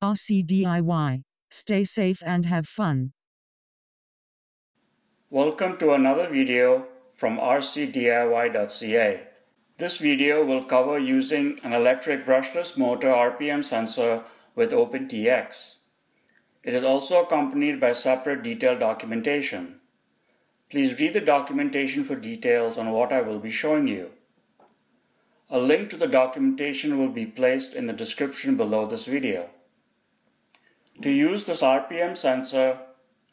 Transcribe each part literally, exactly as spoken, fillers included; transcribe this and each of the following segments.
R C D I Y. Stay safe and have fun. Welcome to another video from R C D I Y dot C A. This video will cover using an electric brushless motor R P M sensor with OpenTX. It is also accompanied by separate detailed documentation. Please read the documentation for details on what I will be showing you. A link to the documentation will be placed in the description below this video. To use this R P M sensor,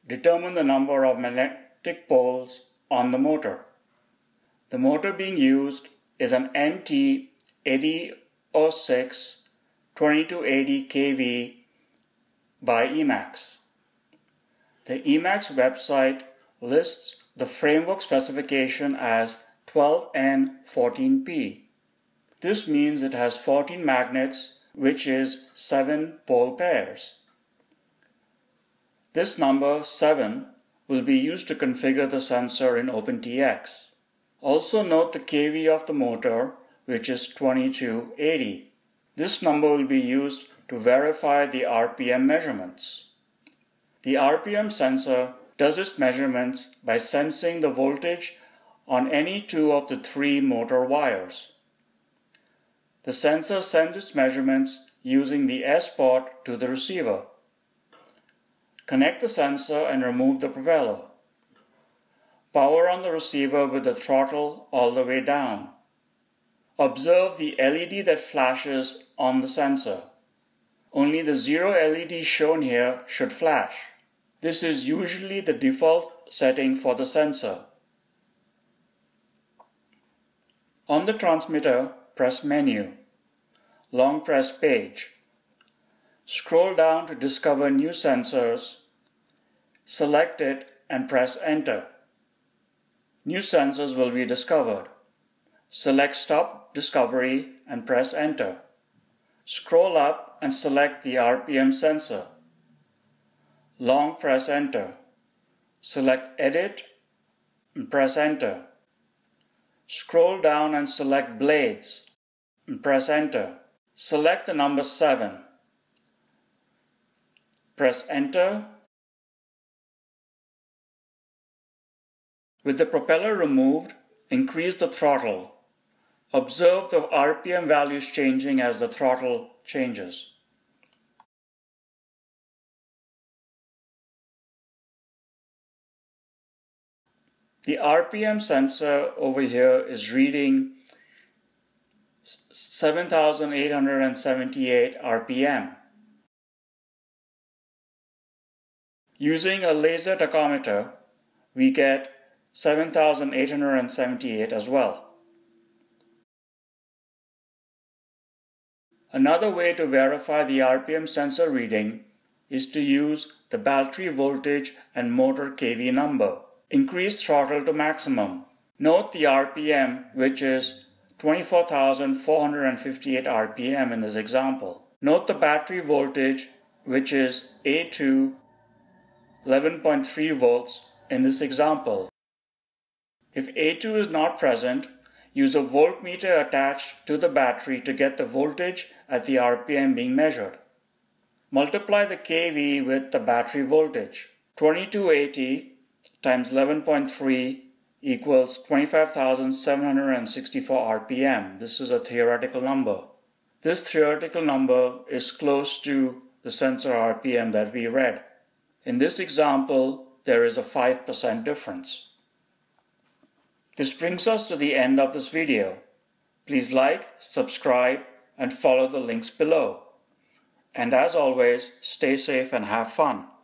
determine the number of magnetic poles on the motor. The motor being used is an M T eighteen oh six twenty-two eighty K V by EMAX. The EMAX website lists the framework specification as twelve N fourteen P. This means it has fourteen magnets, which is seven pole pairs. This number seven will be used to configure the sensor in OpenTX. Also note the K V of the motor, which is twenty-two eighty. This number will be used to verify the R P M measurements. The R P M sensor does its measurements by sensing the voltage on any two of the three motor wires. The sensor sends its measurements using the S port to the receiver. Connect the sensor and remove the propeller. Power on the receiver with the throttle all the way down. Observe the L E D that flashes on the sensor. Only the zero L E D shown here should flash. This is usually the default setting for the sensor. On the transmitter, press Menu, long press Page. Scroll down to discover New Sensors, select it and press Enter. New sensors will be discovered. Select Stop Discovery and press Enter. Scroll up and select the R P M sensor. Long press Enter. Select Edit and press Enter. Scroll down and select Blades and press Enter. Select the number seven. Press Enter. With the propeller removed, increase the throttle. Observe the R P M values changing as the throttle changes. The R P M sensor over here is reading seven thousand eight hundred seventy-eight R P M. Using a laser tachometer, we get seven thousand eight hundred seventy-eight as well. Another way to verify the R P M sensor reading is to use the battery voltage and motor K V number. Increase throttle to maximum. Note the R P M, which is twenty-four thousand four hundred fifty-eight R P M in this example. Note the battery voltage, which is A two, eleven point three volts in this example. If A two is not present, use a voltmeter attached to the battery to get the voltage at the R P M being measured. Multiply the K V with the battery voltage. twenty-two eighty times eleven point three equals twenty-five thousand seven hundred sixty-four R P M. This is a theoretical number. This theoretical number is close to the sensor R P M that we read. In this example, there is a five percent difference. This brings us to the end of this video. Please like, subscribe, and follow the links below. And as always, stay safe and have fun.